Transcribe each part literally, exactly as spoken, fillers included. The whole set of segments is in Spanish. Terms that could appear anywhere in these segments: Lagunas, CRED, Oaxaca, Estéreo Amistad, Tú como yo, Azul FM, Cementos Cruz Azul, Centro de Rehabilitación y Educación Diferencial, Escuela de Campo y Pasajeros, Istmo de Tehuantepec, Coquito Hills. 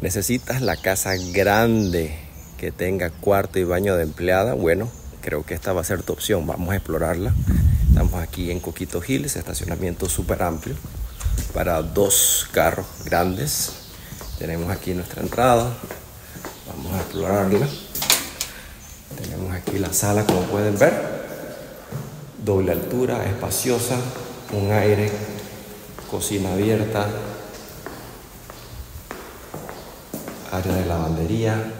¿Necesitas la casa grande que tenga cuarto y baño de empleada? Bueno, creo que esta va a ser tu opción. Vamos a explorarla. Estamos aquí en Coquito Hills, estacionamiento súper amplio para dos carros grandes. Tenemos aquí nuestra entrada. Vamos a explorarla. Tenemos aquí la sala, como pueden ver. Doble altura, espaciosa, un aire, cocina abierta, área de lavandería,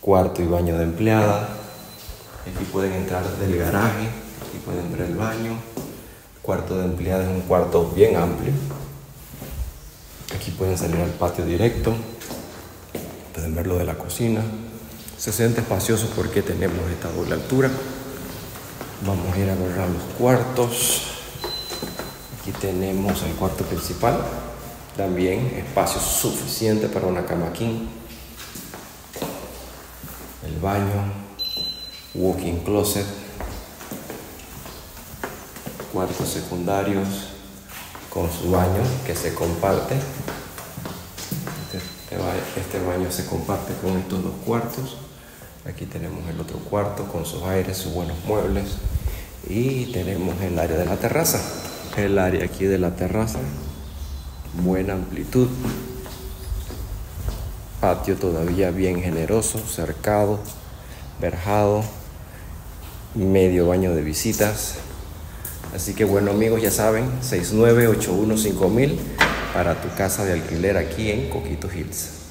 cuarto y baño de empleada. Aquí pueden entrar del garaje, aquí pueden entrar el baño. Cuarto de empleada es un cuarto bien amplio. Aquí pueden salir al patio directo. Pueden ver lo de la cocina. Se siente espacioso porque tenemos esta doble altura. Vamos a ir a agarrar los cuartos. Aquí tenemos el cuarto principal. También espacio suficiente para una cama king. El baño. Walk-in closet. Cuartos secundarios con su baño que se comparte. Este baño se comparte con estos dos cuartos. Aquí tenemos el otro cuarto con sus aires, sus buenos muebles. Y tenemos el área de la terraza. El área aquí de la terraza. Buena amplitud. Patio todavía bien generoso, cercado, verjado. Medio baño de visitas. Así que bueno amigos, ya saben, seis nueve ocho uno cinco mil para tu casa de alquiler aquí en Coquito Hills.